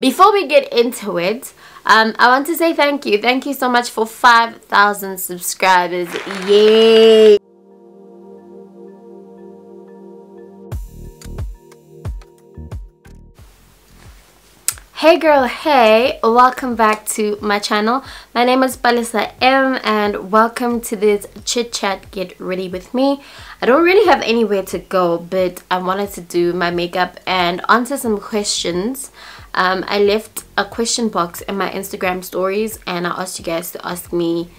Before we get into it, I want to say thank you. Thank you so much for 5,000 subscribers. Yay! Hey girl, hey, welcome back to my channel. My name is Palesa M. and welcome to this chit chat get ready with me. I don't really have anywhere to go, but I wanted to do my makeup and answer some questions. I left a question box in my Instagram stories and I asked you guys to ask me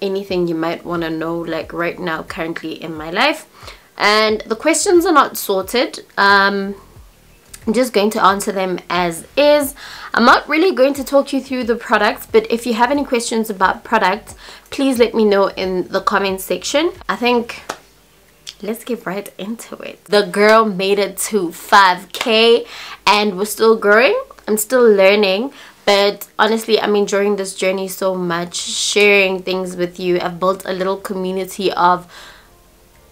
anything you might want to know, like right now currently in my life, and the questions are not sorted. I'm just going to answer them as is. I'm not really going to talk you through the products, but if you have any questions about products, please let me know in the comment section. I think let's get right into it. The girl made it to 5K and we're still growing. I'm still learning, but honestly, I'm enjoying this journey so much, sharing things with you. I've built a little community of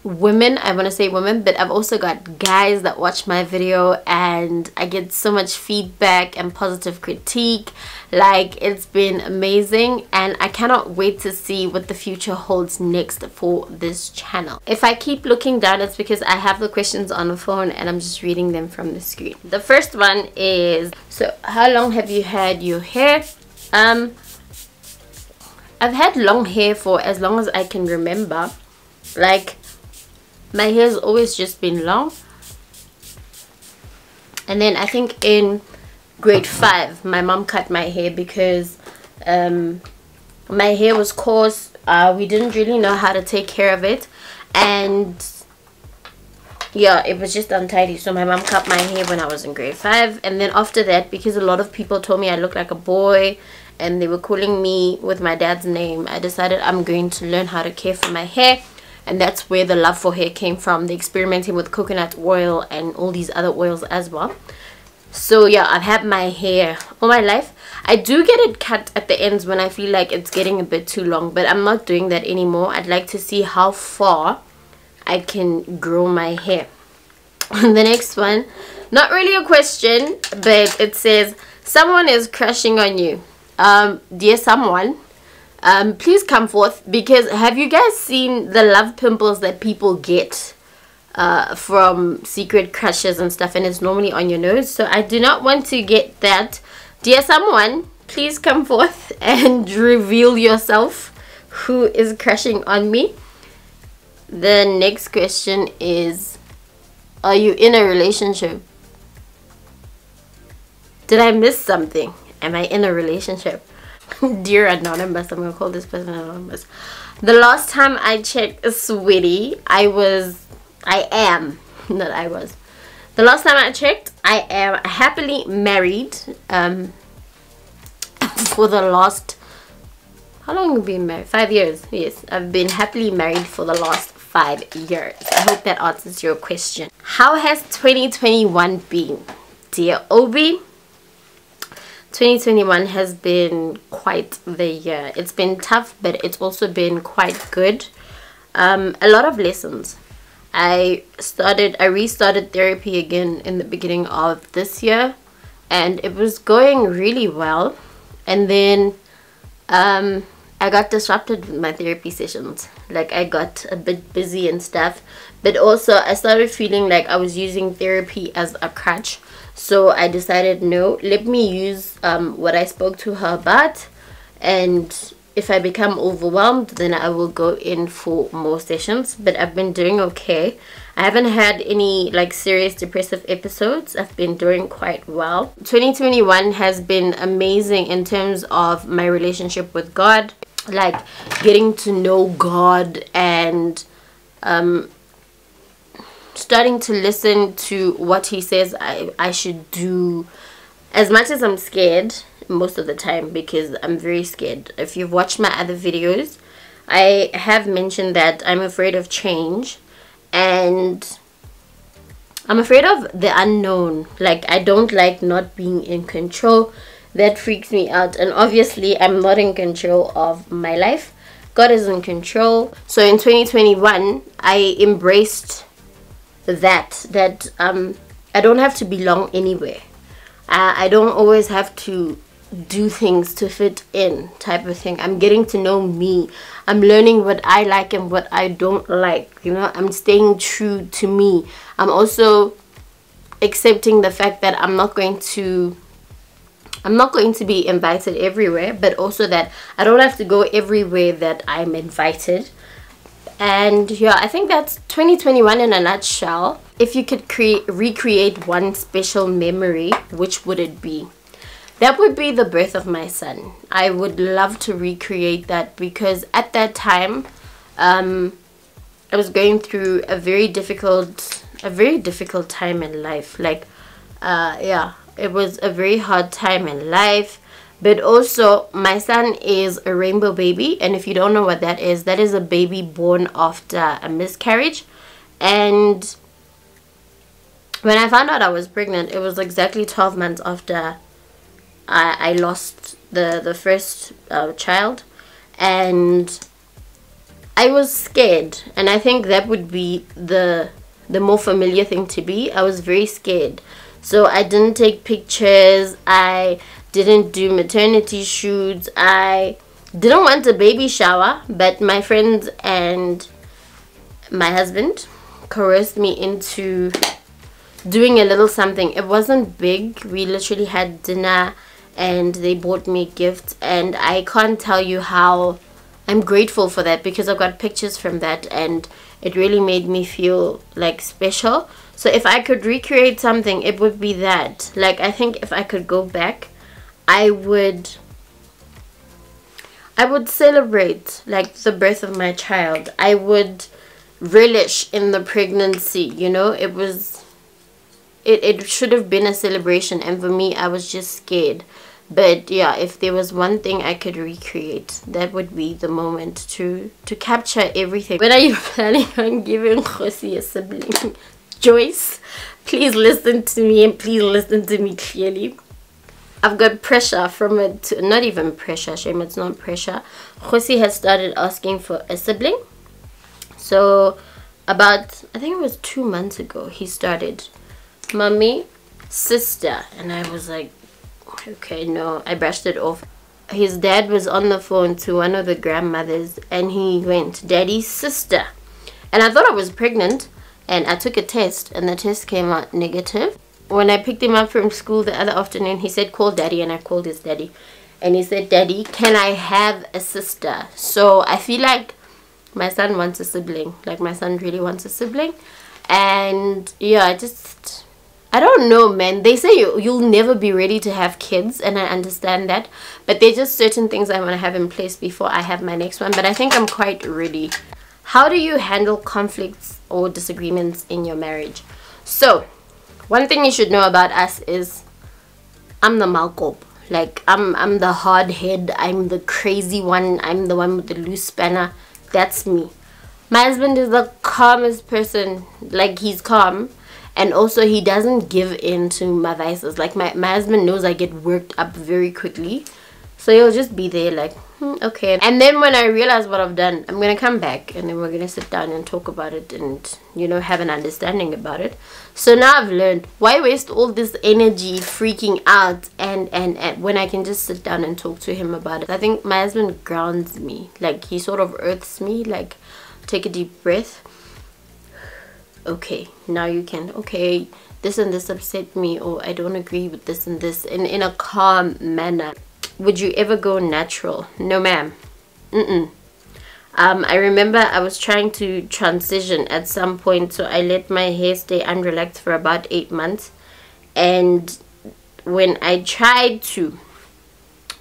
women. I want to say women, but I've also got guys that watch my video, and I get so much feedback and positive critique. Like, it's been amazing, and I cannot wait to see what the future holds next for this channel. If I keep looking down, it's because I have the questions on the phone and I'm just reading them from the screen. The first one is, so how long have you had your hair? I've had long hair for as long as I can remember. Like, my hair's always just been long, and then I think in grade 5 my mom cut my hair because my hair was coarse. We didn't really know how to take care of it, and yeah, it was just untidy, so my mom cut my hair when I was in grade 5. And then after that, because a lot of people told me I looked like a boy and they were calling me with my dad's name, I decided I'm going to learn how to care for my hair. And that's where the love for hair came from, the experimenting with coconut oil and all these other oils as well. So yeah, I've had my hair all my life. I do get it cut at the ends when I feel like it's getting a bit too long, but I'm not doing that anymore. I'd like to see how far I can grow my hair. The next one, not really a question, but it says, someone is crushing on you. Dear someone, please come forth, because have you guys seen the love pimples that people get from secret crushes and stuff, and it's normally on your nose? So I do not want to get that. Dear someone, please come forth and reveal yourself, who is crushing on me. The next question is, are you in a relationship? Did I miss something? Am I in a relationship? Dear anonymous, I'm gonna call this person anonymous. The last time I checked, sweetie, the last time I checked, I am happily married. For the last, how long have we been married? 5 years. Yes, I've been happily married for the last 5 years. I hope that answers your question. How has 2021 been, dear Obi? 2021 has been quite the year. It's been tough, but it's also been quite good. A lot of lessons. I restarted therapy again in the beginning of this year, and it was going really well. And then I got disrupted with my therapy sessions. Like, I got a bit busy and stuff, but also I started feeling like I was using therapy as a crutch. So I decided, no, let me use what I spoke to her about, and if I become overwhelmed, then I will go in for more sessions. But I've been doing okay. I haven't had any like serious depressive episodes. I've been doing quite well. 2021 has been amazing in terms of my relationship with God, like getting to know God and starting to listen to what he says I should do. As much as I'm scared most of the time, because I'm very scared. If you've watched my other videos, I have mentioned that I'm afraid of change and I'm afraid of the unknown. Like, I don't like not being in control. That freaks me out, and obviously I'm not in control of my life. God is in control. So in 2021 I embraced that I don't have to belong anywhere. I don't always have to do things to fit in type of thing. I'm getting to know me. I'm learning what I like and what I don't like. You know, I'm staying true to me. I'm also accepting the fact that I'm not going to be invited everywhere, but also that I don't have to go everywhere that I'm invited. And yeah, I think that's 2021 in a nutshell. If you could recreate one special memory, which would it be? That would be the birth of my son. I would love to recreate that, because at that time, I was going through a very difficult time in life. Like, yeah, it was a very hard time in life. But also, my son is a rainbow baby, and if you don't know what that is a baby born after a miscarriage. And when I found out I was pregnant, it was exactly 12 months after I lost the first child, and I was scared. And I think that would be the more familiar thing to be. I was very scared, so I didn't take pictures, I didn't do maternity shoots, I didn't want a baby shower, but my friends and my husband coerced me into doing a little something. It wasn't big. We literally had dinner and they bought me gifts, and I can't tell you how I'm grateful for that, because I got pictures from that and it really made me feel like special. So if I could recreate something, it would be that. Like, I think if I could go back, I would celebrate like the birth of my child. I would relish in the pregnancy, you know. It was it should have been a celebration, and for me, I was just scared. But yeah, if there was one thing I could recreate, that would be the moment to capture everything. When are you planning on giving Khosi a sibling? Joyce, please listen to me, and please listen to me clearly. I've got pressure from it. Not even pressure, shame, it's not pressure. Khosi has started asking for a sibling. So about, I think it was 2 months ago, he started, "Mommy, sister," and I was like, okay, no, I brushed it off. His dad was on the phone to one of the grandmothers, and he went, "Daddy's sister," and I thought I was pregnant, and I took a test, and the test came out negative. When I picked him up from school the other afternoon, he said, "Call daddy," and I called his daddy, and he said, "Daddy, can I have a sister?" So I feel like my son wants a sibling. Like, my son really wants a sibling. And yeah, I don't know, man. They say you'll never be ready to have kids, and I understand that, but there's just certain things I want to have in place before I have my next one. But I think I'm quite ready. How do you handle conflicts or disagreements in your marriage? So one thing you should know about us is I'm the malkop. Like, I'm the hard head, I'm the crazy one, I'm the one with the loose spanner. That's me. My husband is the calmest person. Like, he's calm. And also, he doesn't give in to my vices. Like, my husband knows I get worked up very quickly. So he'll just be there like, okay. And then when I realize what I've done, I'm going to come back. And then we're going to sit down and talk about it and, you know, have an understanding about it. So now I've learned, why waste all this energy freaking out and when I can just sit down and talk to him about it. I think my husband grounds me. Like, he sort of earths me. Like, take a deep breath. Okay, now you can, okay, this and this upset me, or I don't agree with this and this, in a calm manner. Would you ever go natural? No, ma'am. I remember I was trying to transition at some point, so I let my hair stay unrelaxed for about 8 months. And when I tried to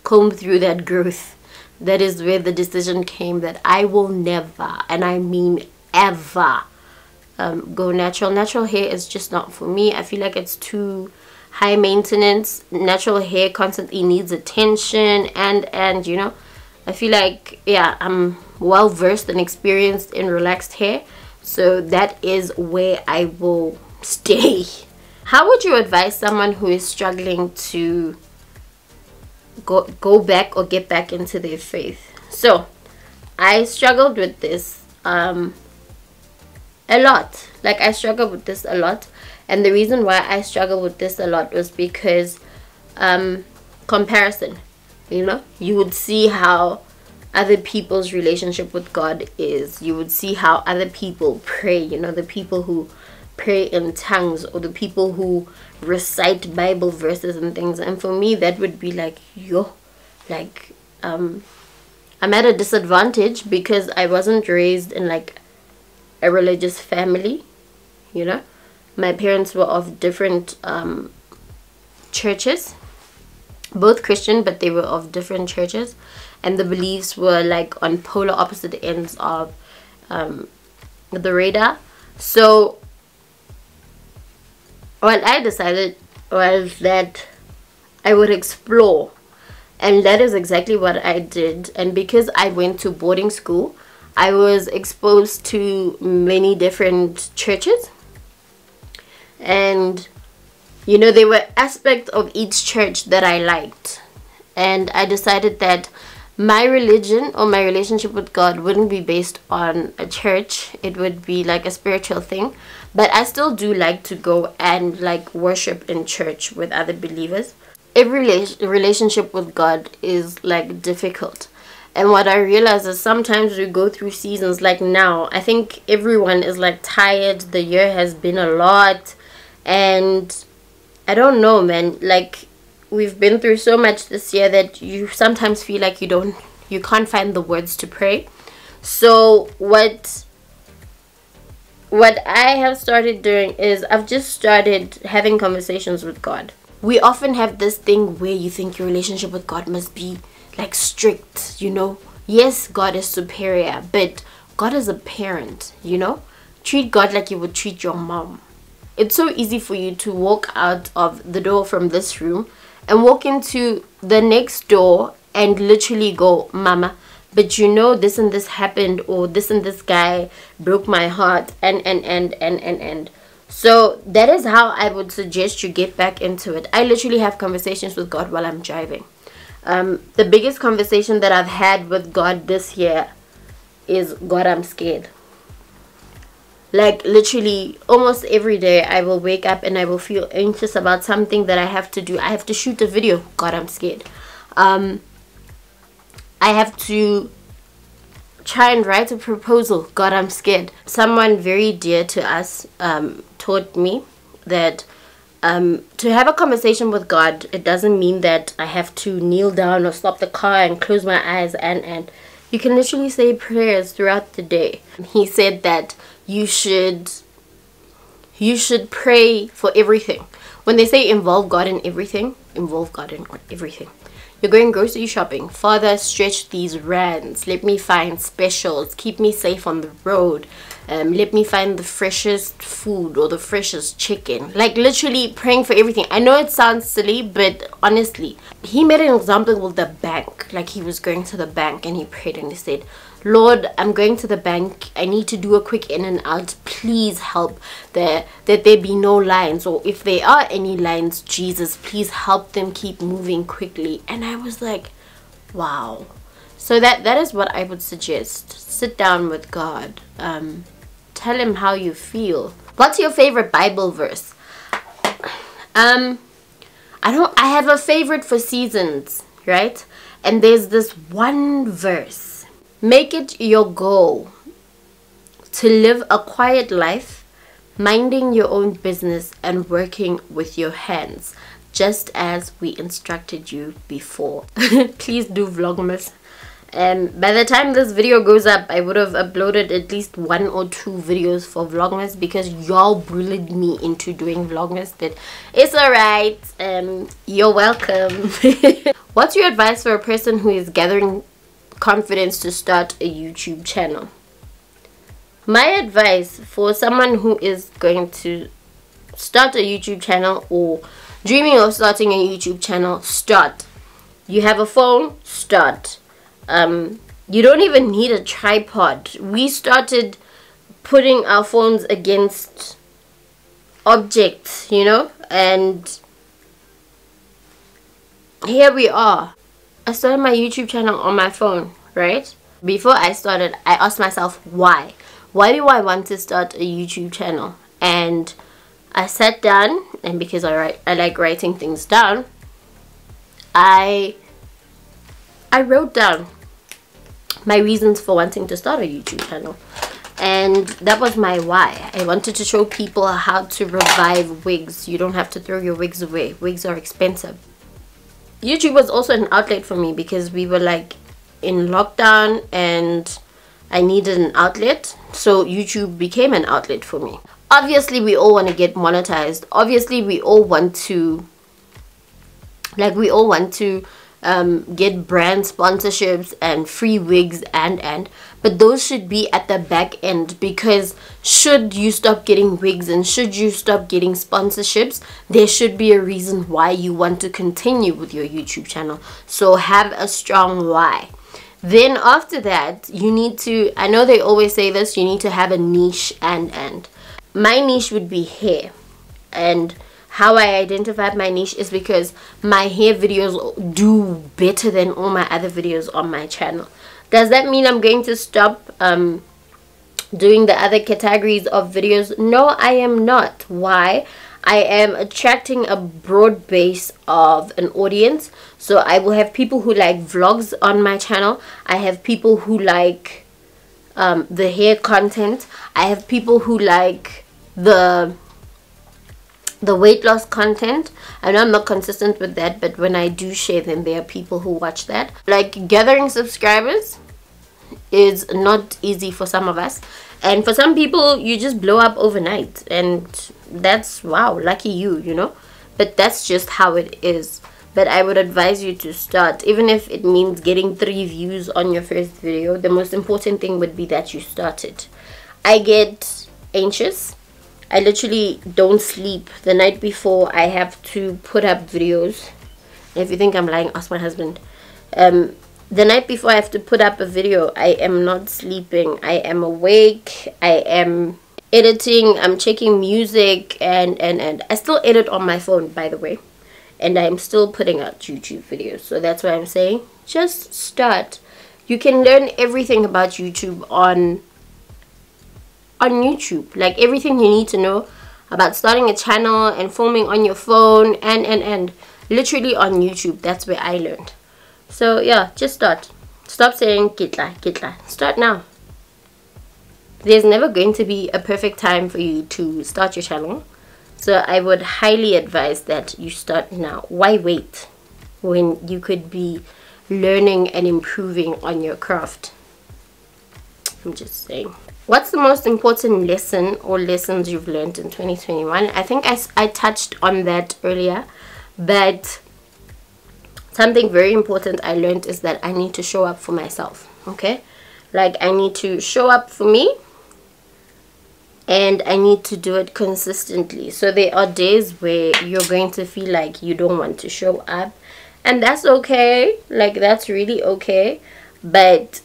comb through that growth, that is where the decision came that I will never, and I mean ever, go natural. Natural hair is just not for me. I feel like it's too high maintenance. Natural hair constantly needs attention, and you know, I feel like, yeah, I'm well versed and experienced in relaxed hair, so that is where I will stay. How would you advise someone who is struggling to go back or get back into their faith? So I struggled with this a lot. Like, I struggled with this a lot, and the reason why I struggled with this a lot was because comparison. You know, you would see how other people's relationship with God is. You would see how other people pray, you know, the people who pray in tongues or the people who recite Bible verses and things. And for me, that would be like, yo, like, I'm at a disadvantage because I wasn't raised in like a religious family, you know. My parents were of different churches, both Christian, but they were of different churches, and the beliefs were like on polar opposite ends of the radar. So what I decided was that I would explore, and that is exactly what I did. And because I went to boarding school, I was exposed to many different churches, and you know, there were aspects of each church that I liked, and I decided that my religion or my relationship with God wouldn't be based on a church. It would be like a spiritual thing, but I still do like to go and like worship in church with other believers. Every relationship with God is like difficult, and what I realize is sometimes we go through seasons. Like now, I think everyone is like tired. The year has been a lot, and I don't know, man, like we've been through so much this year that you sometimes feel like you can't find the words to pray. So what I have started doing is I've just started having conversations with God. We often have this thing where you think your relationship with God must be like strict, you know. Yes, God is superior, but God is a parent, you know. Treat God like you would treat your mom. It's so easy for you to walk out of the door from this room and walk into the next door and literally go, mama, but you know, this and this happened, or this and this guy broke my heart, and. So that is how I would suggest you get back into it. I literally have conversations with God while I'm driving. The biggest conversation that I've had with God this year is, God, I'm scared. Like literally almost every day I will wake up and I will feel anxious about something that I have to do. I have to shoot a video. God, I'm scared. I have to try and write a proposal. God, I'm scared. Someone very dear to us taught me that to have a conversation with God, it doesn't mean that I have to kneel down or stop the car and close my eyes, and you can literally say prayers throughout the day. He said that you should pray for everything. When they say involve God in everything, involve God in everything. You're going grocery shopping. Father, stretch these rands. Let me find specials. Keep me safe on the road. Let me find the freshest food or the freshest chicken. Like literally praying for everything. I know it sounds silly, but honestly, he made an example with the bank. Like he was going to the bank and he prayed and he said, Lord, I'm going to the bank. I need to do a quick in and out. Please help that there be no lines, or if there are any lines, Jesus, please help them keep moving quickly. And I was like, wow. So that is what I would suggest. Sit down with God. Tell him how you feel. What's your favorite Bible verse? I have a favorite for seasons, right? And there's this one verse. Make it your goal to live a quiet life, minding your own business and working with your hands, just as we instructed you before. Please do Vlogmas. And by the time this video goes up, I would have uploaded at least 1 or 2 videos for Vlogmas, because y'all bullied me into doing Vlogmas, but it's alright. You're welcome. What's your advice for a person who is gathering confidence to start a YouTube channel? My advice for someone who is going to start a YouTube channel or dreaming of starting a YouTube channel, start. You have a phone, start. You don't even need a tripod. We started putting our phones against objects, you know, and here we are. I started my YouTube channel on my phone, right? Before I started, I asked myself, why? Why do I want to start a YouTube channel? And I sat down, and because I like writing things down, I wrote down my reasons for wanting to start a YouTube channel, and that was my why. I wanted to show people how to revive wigs. You don't have to throw your wigs away. Wigs are expensive. YouTube was also an outlet for me because we were like in lockdown and I needed an outlet, so YouTube became an outlet for me. Obviously we all want to get monetized. Obviously we all want to get brand sponsorships and free wigs and but those should be at the back end, because should you stop getting wigs and should you stop getting sponsorships, there should be a reason why you want to continue with your YouTube channel. So have a strong why. Then after that, you need to, I know they always say this, you need to have a niche and my niche would be hair. And how I identified my niche is because my hair videos do better than all my other videos on my channel. Does that mean I'm going to stop doing the other categories of videos? No, I am not. Why? I am attracting a broad base of an audience. So I will have people who like vlogs on my channel. I have people who like the hair content. I have people who like the weight loss content. I know I'm not consistent with that, but when I do share them, there are people who watch that. Like, gathering subscribers is not easy for some of us, and for some people you just blow up overnight, and that's, wow, lucky you, you know. But that's just how it is. But I would advise you to start, even if it means getting 3 views on your first video. The most important thing would be that you started. I get anxious. I literally don't sleep. The night before, I have to put up videos. If you think I'm lying, ask my husband. The night before I have to put up a video, I am not sleeping. I am awake. I am editing. I'm checking music and I still edit on my phone, by the way. And I'm still putting out YouTube videos. So that's why I'm saying, just start. You can learn everything about YouTube on YouTube, like everything you need to know about starting a channel and filming on your phone and literally on YouTube. That's where I learned. So yeah, just start. Stop saying kitla. Start now. There's never going to be a perfect time for you to start your channel, so I would highly advise that you start now. Why wait when you could be learning and improving on your craft? I'm just saying. What's the most important lesson or lessons you've learned in 2021? I think I touched on that earlier, but something very important I learned is that I need to show up for myself, okay? Like, I need to show up for me, and I need to do it consistently. So there are days where you're going to feel like you don't want to show up, and that's okay. Like, that's really okay, but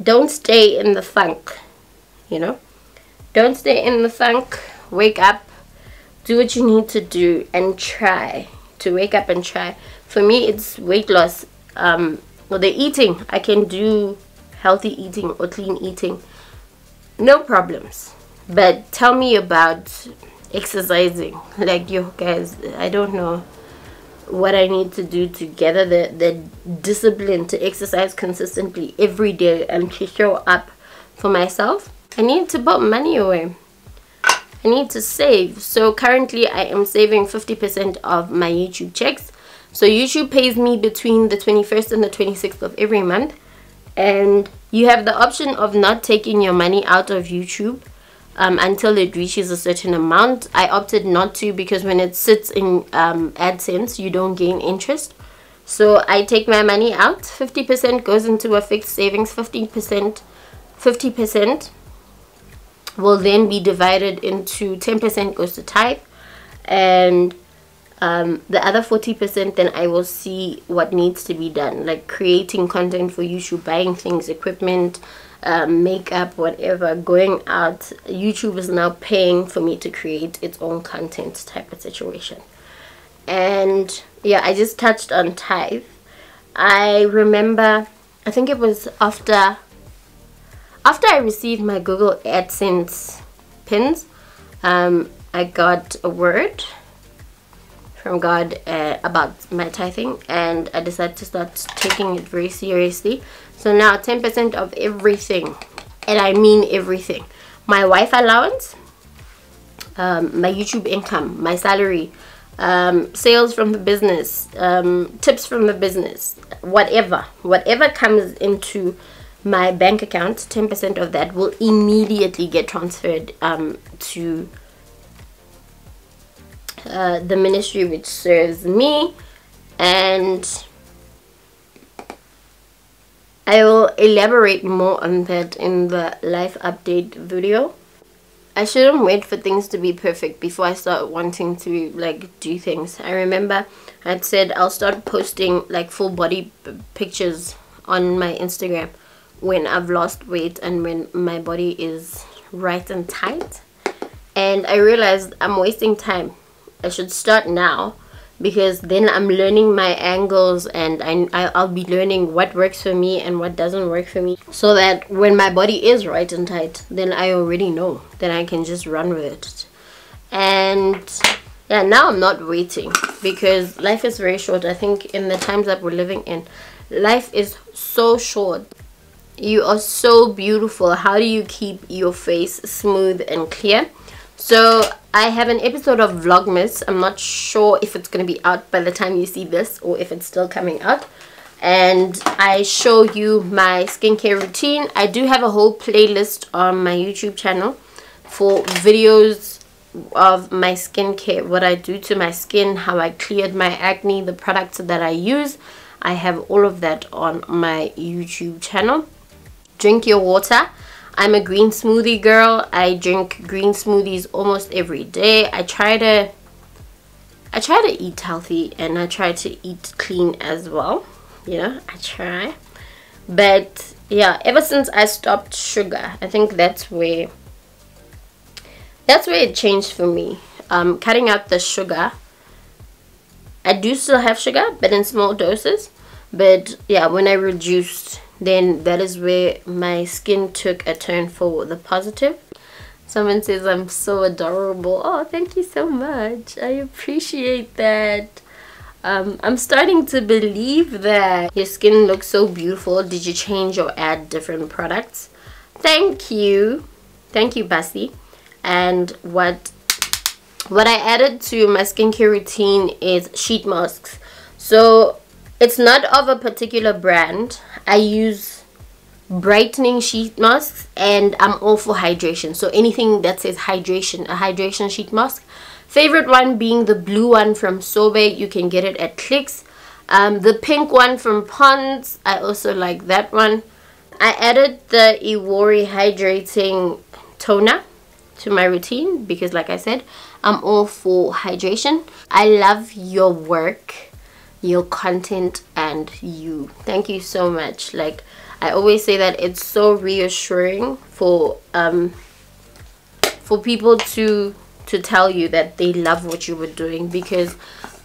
don't stay in the funk. You know, don't stay in the funk. Wake up, do what you need to do, and try to wake up and try. For me, it's weight loss or the eating. I can do healthy eating or clean eating, no problems. But tell me about exercising. Like, you guys, I don't know what I need to do to gather the discipline to exercise consistently every day and to show up for myself. I need to put money away. I need to save. So currently I am saving 50% of my YouTube checks. So YouTube pays me between the 21st and the 26th of every month. And you have the option of not taking your money out of YouTube until it reaches a certain amount. I opted not to, because when it sits in AdSense, you don't gain interest. So I take my money out. 50% goes into a fixed savings. 50% will then be divided into 10% goes to type, and the other 40% then I will see what needs to be done, like creating content for YouTube, buying things, equipment, makeup, whatever, going out. YouTube is now paying for me to create its own content type of situation. And yeah, I just touched on tithe. I remember, I think it was after I received my Google AdSense pins, I got a word from God about my tithing, and I decided to start taking it very seriously. So now 10% of everything, and I mean everything, my Wi-Fi allowance, my YouTube income, my salary, sales from the business, tips from the business, whatever comes into my bank account, 10% of that will immediately get transferred to the ministry which serves me, and I will elaborate more on that in the life update video. I shouldn't wait for things to be perfect before I start wanting to like do things. I remember I'd said I'll start posting like full body pictures on my Instagram when I've lost weight and when my body is right and tight, and I realized I'm wasting time. I should start now, because then I'm learning my angles, and I'll be learning what works for me and what doesn't work for me, so that when my body is right and tight, then I already know that I can just run with it. And yeah, now I'm not waiting, because life is very short. I think in the times that we're living in, life is so short. You are so beautiful. How do you keep your face smooth and clear? So I have an episode of Vlogmas. I'm not sure if it's going to be out by the time you see this or if it's still coming out, and I show you my skincare routine. I do have a whole playlist on my YouTube channel for videos of my skincare, what I do to my skin, how I cleared my acne, the products that I use. I have all of that on my YouTube channel. Drink your water. I'm a green smoothie girl. I drink green smoothies almost every day. I try to eat healthy, and I try to eat clean as well. You know, I try. But yeah, ever since I stopped sugar, I think that's where it changed for me. Cutting out the sugar. I do still have sugar, but in small doses. But yeah, when I reduced, then that is where my skin took a turn for the positive. Someone says I'm so adorable. Oh, thank you so much. I appreciate that. I'm starting to believe that your skin looks so beautiful. Did you change or add different products? Thank you. Thank you, Bassi. And what I added to my skincare routine is sheet masks. So it's not of a particular brand. I use brightening sheet masks, and I'm all for hydration. So anything that says hydration, a hydration sheet mask. Favorite one being the blue one from Sobe. You can get it at Clicks. The pink one from Pond's. I also like that one. I added the Iwari hydrating toner to my routine because, like I said, I'm all for hydration. I love your work, your content, and you. Thank you so much. Like I always say that it's so reassuring for people to tell you that they love what you were doing, because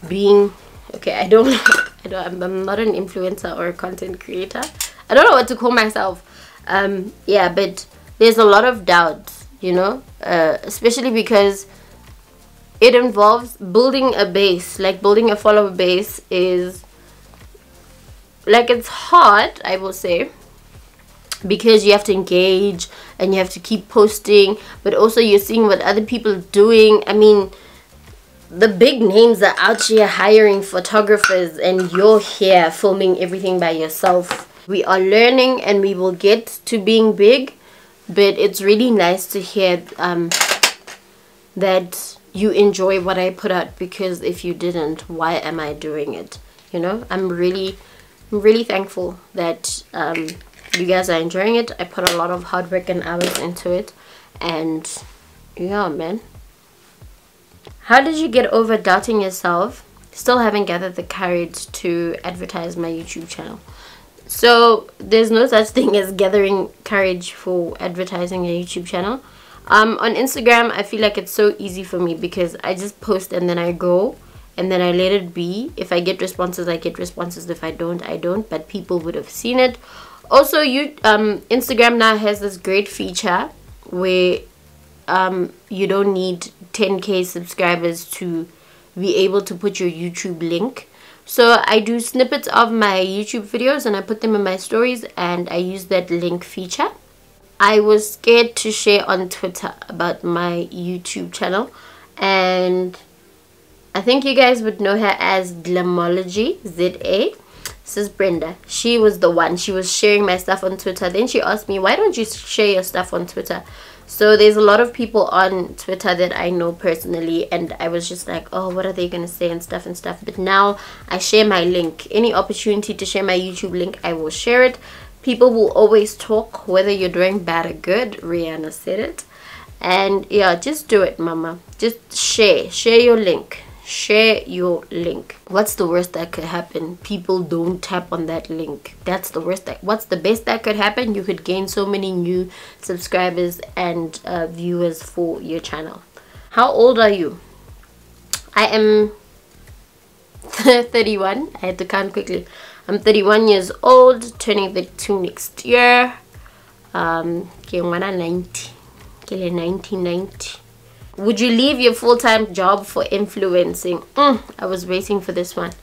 being okay, I'm not an influencer or a content creator. I don't know what to call myself. Yeah, but there's a lot of doubts, you know, especially because it involves building a base. Like building a follower base is like, it's hard, I will say, because you have to engage and you have to keep posting, but also you're seeing what other people are doing. I mean, the big names are out here hiring photographers, and you're here filming everything by yourself. We are learning, and we will get to being big, but it's really nice to hear that you enjoy what I put out, because if you didn't, why am I doing it? You know, I'm really thankful that you guys are enjoying it. I put a lot of hard work and hours into it, and yeah, man. How did you get over doubting yourself? Still haven't gathered the courage to advertise my YouTube channel. So there's no such thing as gathering courage for advertising a YouTube channel. On Instagram, I feel like it's so easy for me because I just post and then I go and then I let it be. If I get responses, I get responses. If I don't, I don't. But people would have seen it. Also, Instagram now has this great feature where you don't need 10K subscribers to be able to put your YouTube link. So I do snippets of my YouTube videos and I put them in my stories, and I use that link feature. I was scared to share on Twitter about my YouTube channel, and I think you guys would know her as Glamology, ZA. This is Brenda. She was the one. She was sharing my stuff on Twitter. Then she asked me, why don't you share your stuff on Twitter? So there's a lot of people on Twitter that I know personally, and I was just like, oh, what are they gonna say and stuff and stuff. But now I share my link. Any opportunity to share my YouTube link, I will share it. People will always talk, whether you're doing bad or good. Rihanna said it. And yeah, just do it, mama. Just share your link. Share your link. What's the worst that could happen? People don't tap on that link. That's the worst. What's the best that could happen? You could gain so many new subscribers and viewers for your channel. How old are you? I am 31. I had to count quickly. I'm 31 years old, turning 32 next year. Okay, 1990. Would you leave your full-time job for influencing? I was waiting for this one.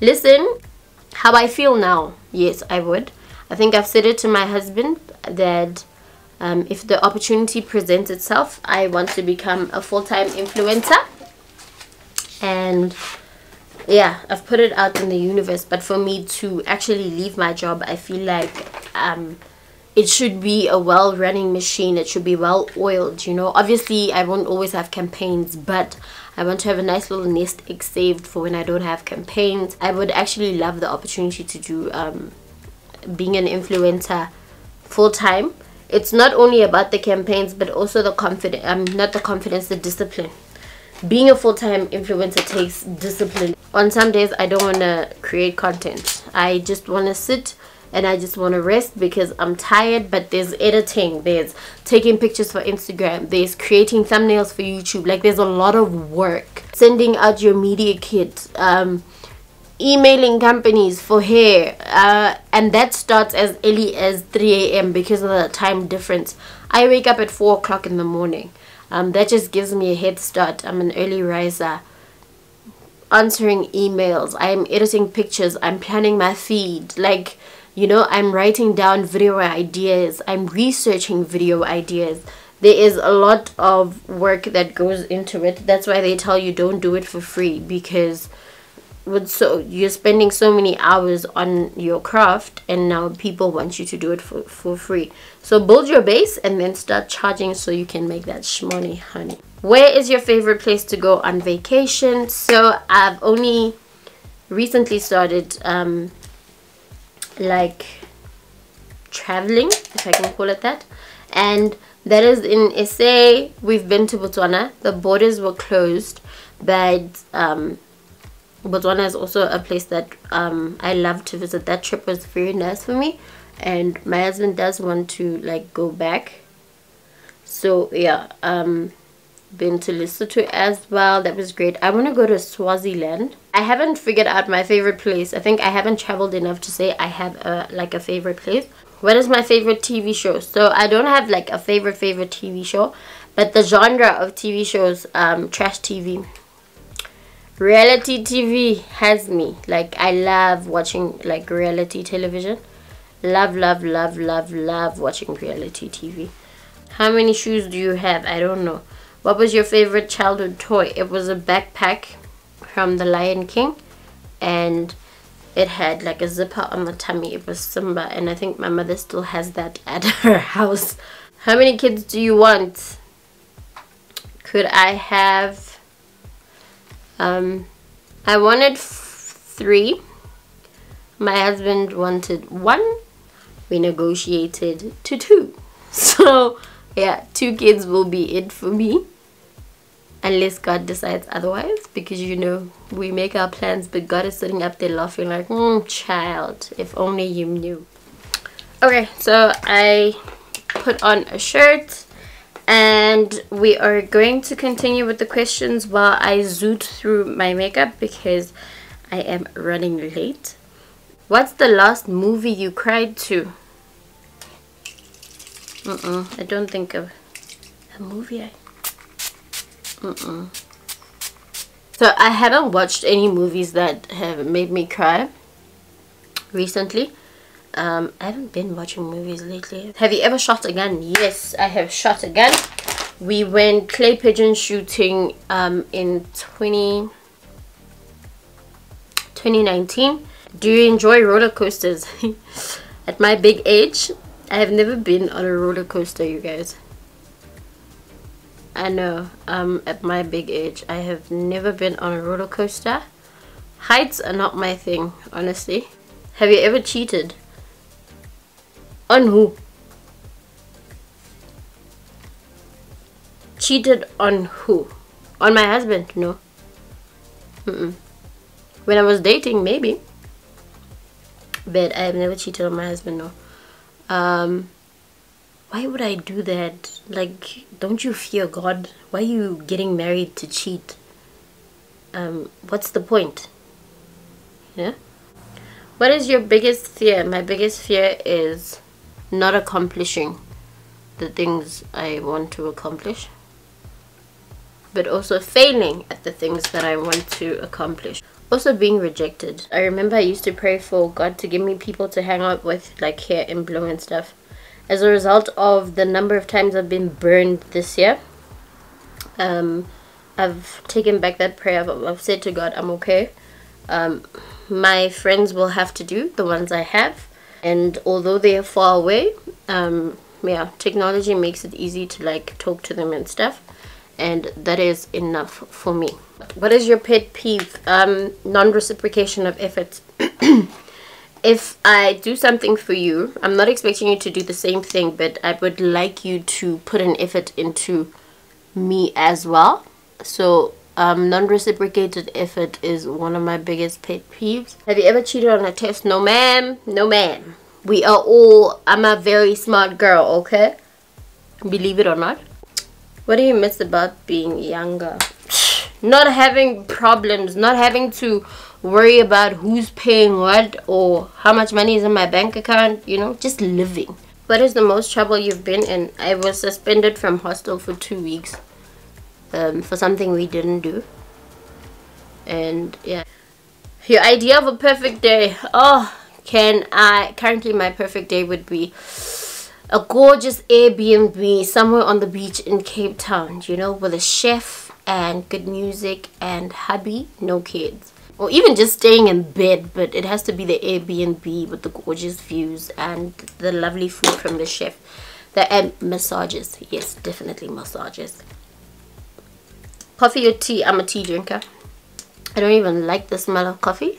Listen, how I feel now, yes, I would. I think I've said it to my husband that if the opportunity presents itself, I want to become a full-time influencer. And yeah, I've put it out in the universe. But for me to actually leave my job, I feel like it should be a well-running machine. It should be well-oiled, you know. Obviously, I won't always have campaigns, but I want to have a nice little nest egg saved for when I don't have campaigns. I would actually love the opportunity to do being an influencer full-time. It's not only about the campaigns, but also the confidence. Not the confidence, the discipline. Being a full-time influencer takes discipline. On some days, I don't want to create content. I just want to sit and I just want to rest because I'm tired. But there's editing, there's taking pictures for Instagram, there's creating thumbnails for YouTube. Like, there's a lot of work. Sending out your media kit, emailing companies for hair, and that starts as early as 3 AM because of the time difference. I wake up at 4 o'clock in the morning. That just gives me a head start. I'm an early riser. Answering emails, I'm editing pictures, I'm planning my feed. Like, you know, I'm writing down video ideas. I'm researching video ideas. There is a lot of work that goes into it. That's why they tell you don't do it for free, because you're spending so many hours on your craft, and now people want you to do it for free. So build your base and then start charging so you can make that shmoney, honey. Where is your favorite place to go on vacation? So I've only recently started like traveling, if I can call it that, and that is in SA. We've been to Botswana. The borders were closed, but Botswana is also a place that I love to visit. That trip was very nice for me, and my husband does want to like go back. So yeah, been to Lesotho as well. That was great. I want to go to Swaziland. I haven't figured out my favorite place. I think I haven't traveled enough to say I have a favorite place. What is my favorite TV show? So I don't have like a favorite TV show, but the genre of TV shows, trash TV, reality TV has me. Like, I love watching like reality television. Love watching reality TV. How many shoes do you have? I don't know. What was your favorite childhood toy? It was a backpack from the Lion King, and it had like a zipper on the tummy. It was Simba, and I think my mother still has that at her house. How many kids do you want? Could I have? I wanted 3. My husband wanted 1. We negotiated to 2. So yeah, 2 kids will be it for me. Unless God decides otherwise, because you know, we make our plans, but God is sitting up there laughing like, child, if only you knew. Okay, so I put on a shirt, and we are going to continue with the questions while I zoot through my makeup because I am running late. What's the last movie you cried to? I don't think of a movie. So I haven't watched any movies that have made me cry recently. I haven't been watching movies lately. Have you ever shot a gun? Yes, I have shot a gun. We went clay pigeon shooting in 2019. Do you enjoy roller coasters? At my big age, I have never been on a roller coaster, you guys. I know, at my big age, I have never been on a roller coaster. Heights are not my thing, honestly. Have you ever cheated? On who? Cheated on who? On my husband? No. Mm-mm. When I was dating, maybe. But I have never cheated on my husband, no. Why would I do that? Like, don't you fear God? Why are you getting married to cheat? What's the point? Yeah. What is your biggest fear? My biggest fear is not accomplishing the things I want to accomplish, but also failing at the things that I want to accomplish. Also being rejected. I remember I used to pray for God to give me people to hang out with, like hair and blow and stuff. As a result of the number of times I've been burned this year, I've taken back that prayer. I've said to God, I'm okay. My friends will have to do the ones I have, and although they are far away, yeah, technology makes it easy to like talk to them and stuff. And that is enough for me. What is your pet peeve? Non-reciprocation of effort. If I do something for you, I'm not expecting you to do the same thing, but I would like you to put an effort into me as well. So non-reciprocated effort is one of my biggest pet peeves. Have you ever cheated on a test? No ma'am, no ma'am. We are all, I'm a very smart girl, okay? Believe it or not. What do you miss about being younger? Not having problems, not having to worry about who's paying what or how much money is in my bank account, you know, just living. What is the most trouble you've been in? I was suspended from hostel for 2 weeks for something we didn't do. And yeah. Your idea of a perfect day. Oh, currently my perfect day would be a gorgeous Airbnb somewhere on the beach in Cape Town, you know, with a chef and good music and hubby, no kids. Or even just staying in bed, but it has to be the Airbnb with the gorgeous views and the lovely food from the chef. And massages, yes, definitely massages. Coffee or tea? I'm a tea drinker. I don't even like the smell of coffee.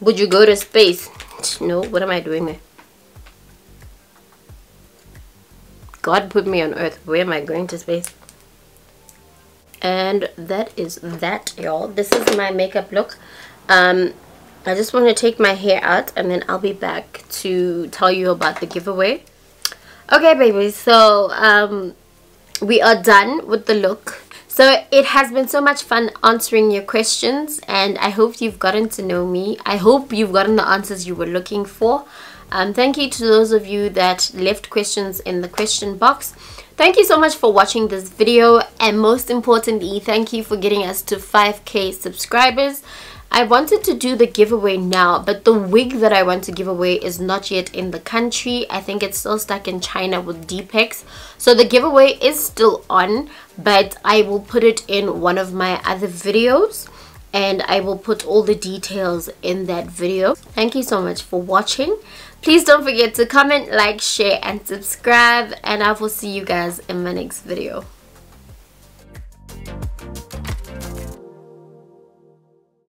Would you go to space? No, what am I doing there? God put me on earth. Where am I going to space? And that is that, y'all. This is my makeup look. I just want to take my hair out and then I'll be back to tell you about the giveaway. Okay, babies. So, we are done with the look. So it has been so much fun answering your questions, and I hope you've gotten to know me. I hope you've gotten the answers you were looking for. Thank you to those of you that left questions in the question box. Thank you so much for watching this video, and most importantly, thank you for getting us to 5K subscribers. I wanted to do the giveaway now, but the wig that I want to give away is not yet in the country. I think it's still stuck in China with Depex. So the giveaway is still on, but I will put it in one of my other videos, and I will put all the details in that video. Thank you so much for watching. Please don't forget to comment, like, share, and subscribe, and I will see you guys in my next video.